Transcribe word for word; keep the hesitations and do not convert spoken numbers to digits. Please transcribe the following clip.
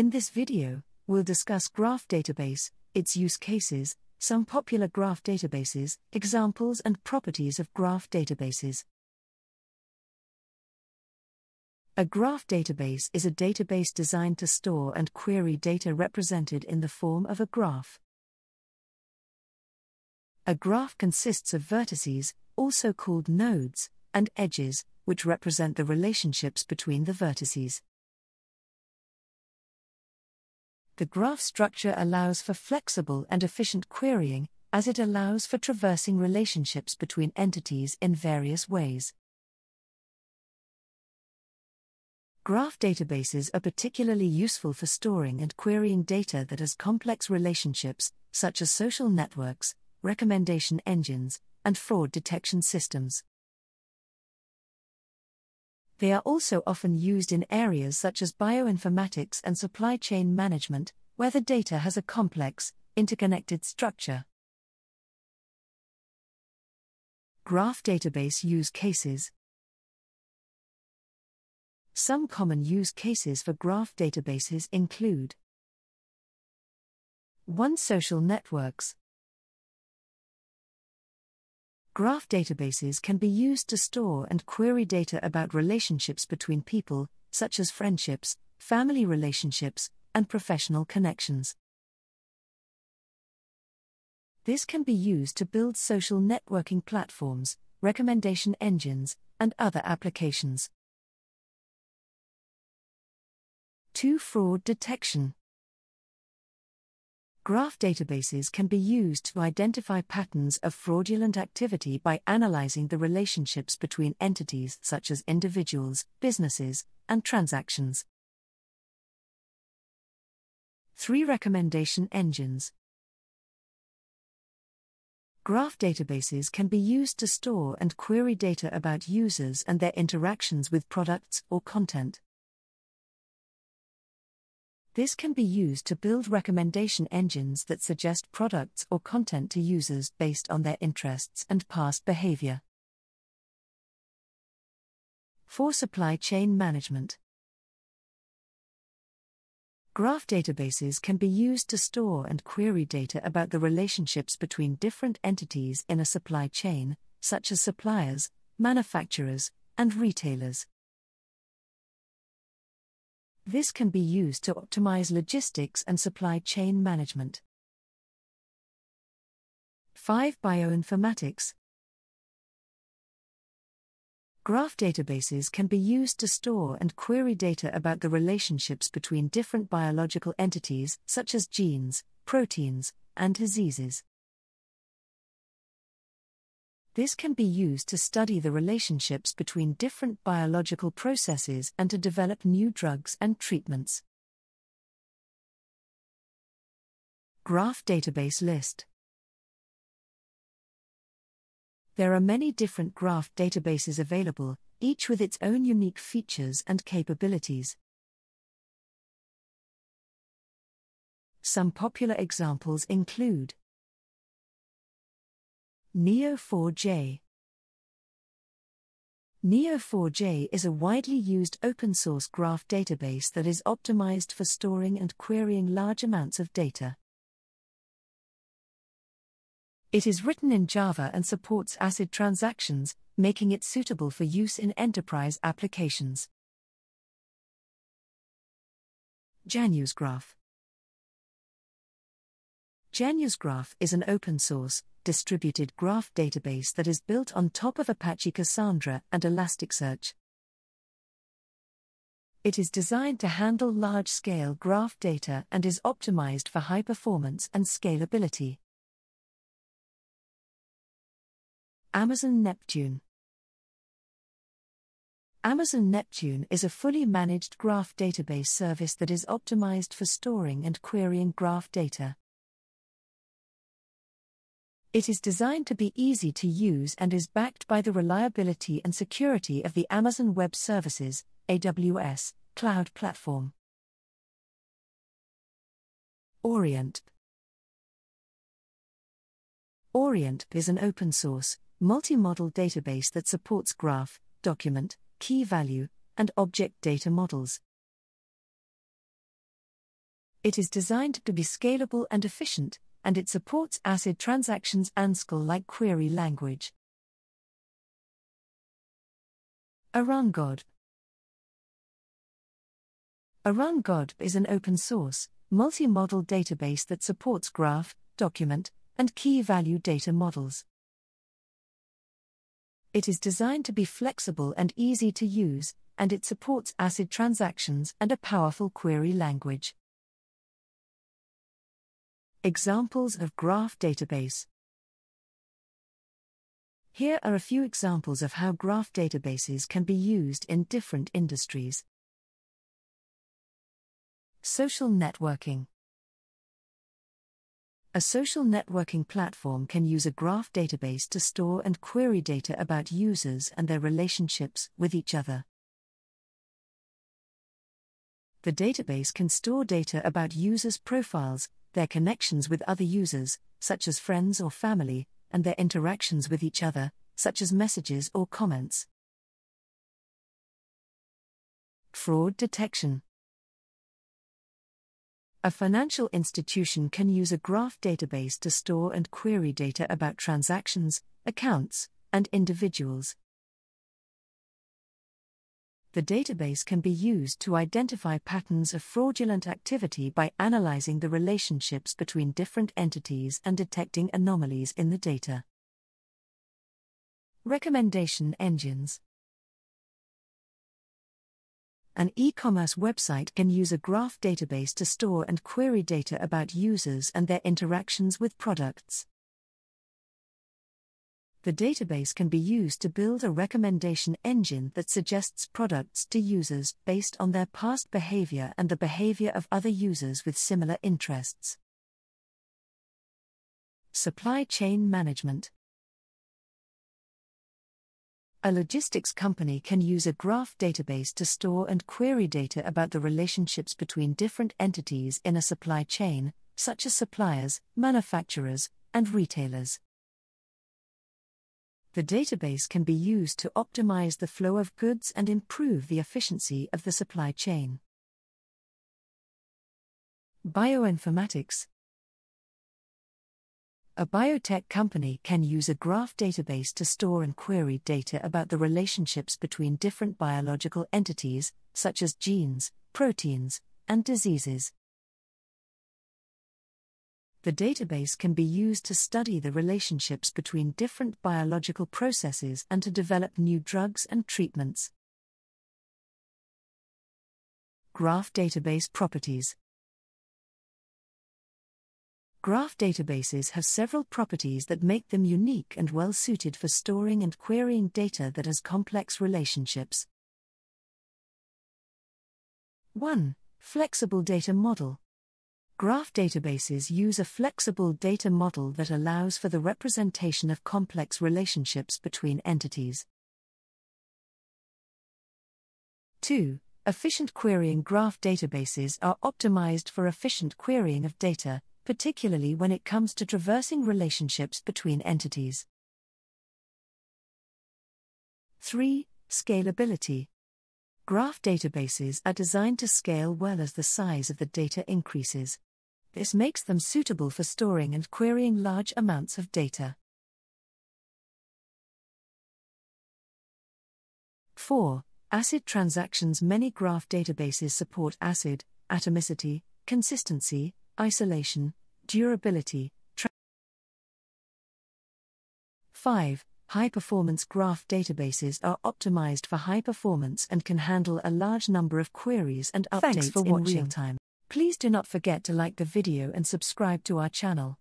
In this video, we'll discuss Graph Database, its use cases, some popular graph databases, examples and properties of graph databases. A graph database is a database designed to store and query data represented in the form of a graph. A graph consists of vertices, also called nodes, and edges, which represent the relationships between the vertices. The graph structure allows for flexible and efficient querying, as it allows for traversing relationships between entities in various ways. Graph databases are particularly useful for storing and querying data that has complex relationships, such as social networks, recommendation engines, and fraud detection systems. They are also often used in areas such as bioinformatics and supply chain management, where the data has a complex, interconnected structure. Graph database use cases. Some common use cases for graph databases include one Social networks. Graph databases can be used to store and query data about relationships between people, such as friendships, family relationships, and professional connections. This can be used to build social networking platforms, recommendation engines, and other applications. two Fraud detection. Graph databases can be used to identify patterns of fraudulent activity by analyzing the relationships between entities such as individuals, businesses, and transactions. three Recommendation engines. Graph databases can be used to store and query data about users and their interactions with products or content. This can be used to build recommendation engines that suggest products or content to users based on their interests and past behavior. four Supply chain management. Graph databases can be used to store and query data about the relationships between different entities in a supply chain, such as suppliers, manufacturers, and retailers. This can be used to optimize logistics and supply chain management. five Bioinformatics. Graph databases can be used to store and query data about the relationships between different biological entities, such as genes, proteins, and diseases. This can be used to study the relationships between different biological processes and to develop new drugs and treatments. Graph database list. There are many different graph databases available, each with its own unique features and capabilities. Some popular examples include Neo four j. Neo four j is a widely used open-source graph database that is optimized for storing and querying large amounts of data. It is written in Java and supports ACID transactions, making it suitable for use in enterprise applications. JanusGraph. JanusGraph is an open-source, distributed graph database that is built on top of Apache Cassandra and Elasticsearch. It is designed to handle large-scale graph data and is optimized for high performance and scalability. Amazon Neptune. Amazon Neptune is a fully managed graph database service that is optimized for storing and querying graph data. It is designed to be easy to use and is backed by the reliability and security of the Amazon Web Services, A W S, cloud platform. Orient. Orient is an open-source, multi-model database that supports graph, document, key value, and object data models. It is designed to be scalable and efficient, and it supports ACID transactions and S Q L-like query language. ArangoDB. ArangoDB is an open-source, multi-model database that supports graph, document, and key-value data models. It is designed to be flexible and easy to use, and it supports ACID transactions and a powerful query language. Examples of Graph Database. Here are a few examples of how graph databases can be used in different industries. Social networking. A social networking platform can use a graph database to store and query data about users and their relationships with each other. The database can store data about users' profiles, their connections with other users, such as friends or family, and their interactions with each other, such as messages or comments. Fraud detection. A financial institution can use a graph database to store and query data about transactions, accounts, and individuals. The database can be used to identify patterns of fraudulent activity by analyzing the relationships between different entities and detecting anomalies in the data. Recommendation engines. An e-commerce website can use a graph database to store and query data about users and their interactions with products. The database can be used to build a recommendation engine that suggests products to users based on their past behavior and the behavior of other users with similar interests. Supply chain management. A logistics company can use a graph database to store and query data about the relationships between different entities in a supply chain, such as suppliers, manufacturers, and retailers. The database can be used to optimize the flow of goods and improve the efficiency of the supply chain. Bioinformatics. A biotech company can use a graph database to store and query data about the relationships between different biological entities, such as genes, proteins, and diseases. The database can be used to study the relationships between different biological processes and to develop new drugs and treatments. Graph database properties. Graph databases have several properties that make them unique and well-suited for storing and querying data that has complex relationships. one. Flexible data model. Graph databases use a flexible data model that allows for the representation of complex relationships between entities. two. Efficient querying. Graph databases are optimized for efficient querying of data, particularly when it comes to traversing relationships between entities. three. Scalability. Graph databases are designed to scale well as the size of the data increases. This makes them suitable for storing and querying large amounts of data. four. ACID transactions. Many graph databases support ACID, atomicity, consistency, isolation, durability. five. High-performance. Graph databases are optimized for high performance and can handle a large number of queries and updates in real time. Thanks for watching. Please do not forget to like the video and subscribe to our channel.